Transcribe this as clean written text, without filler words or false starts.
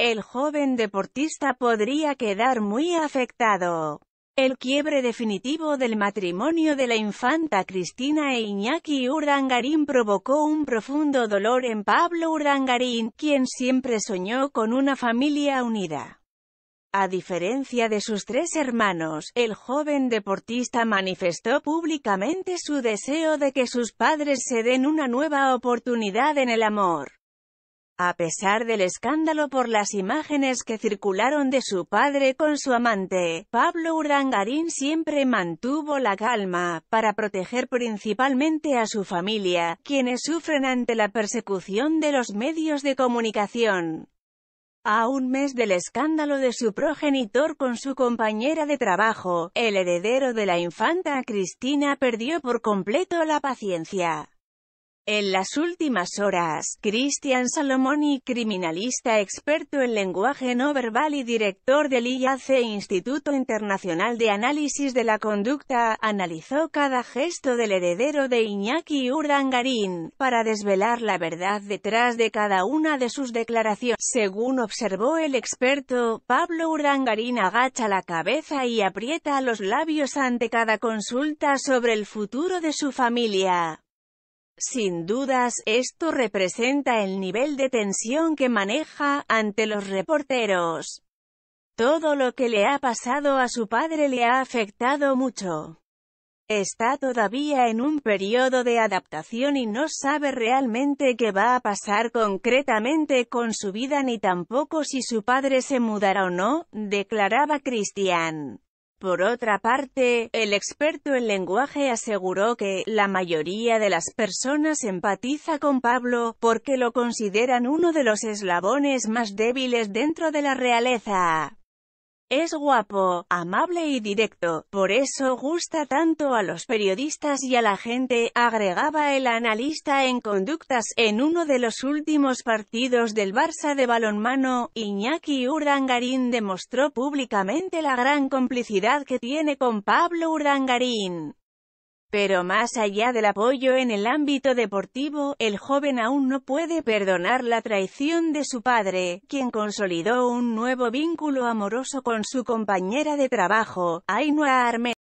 el joven deportista podría quedar muy afectado. El quiebre definitivo del matrimonio de la infanta Cristina e Iñaki Urdangarín provocó un profundo dolor en Pablo Urdangarín, quien siempre soñó con una familia unida. A diferencia de sus tres hermanos, el joven deportista manifestó públicamente su deseo de que sus padres se den una nueva oportunidad en el amor. A pesar del escándalo por las imágenes que circularon de su padre con su amante, Pablo Urdangarín siempre mantuvo la calma, para proteger principalmente a su familia, quienes sufren ante la persecución de los medios de comunicación. A un mes del escándalo de su progenitor con su compañera de trabajo, el heredero de la infanta Cristina perdió por completo la paciencia. En las últimas horas, Cristian Salomoni, criminalista experto en lenguaje no verbal y director del IAC Instituto Internacional de Análisis de la Conducta, analizó cada gesto del heredero de Iñaki Urdangarín, para desvelar la verdad detrás de cada una de sus declaraciones. Según observó el experto, Pablo Urdangarín agacha la cabeza y aprieta los labios ante cada consulta sobre el futuro de su familia. Sin dudas, esto representa el nivel de tensión que maneja ante los reporteros. Todo lo que le ha pasado a su padre le ha afectado mucho. Está todavía en un periodo de adaptación y no sabe realmente qué va a pasar concretamente con su vida ni tampoco si su padre se mudará o no, declaraba Cristian. Por otra parte, el experto en lenguaje aseguró que la mayoría de las personas empatiza con Pablo, porque lo consideran uno de los eslabones más débiles dentro de la realeza. Es guapo, amable y directo, por eso gusta tanto a los periodistas y a la gente, agregaba el analista en conductas. En uno de los últimos partidos del Barça de balonmano, Iñaki Urdangarín demostró públicamente la gran complicidad que tiene con Pablo Urdangarín. Pero más allá del apoyo en el ámbito deportivo, el joven aún no puede perdonar la traición de su padre, quien consolidó un nuevo vínculo amoroso con su compañera de trabajo, Ainhoa Armentia.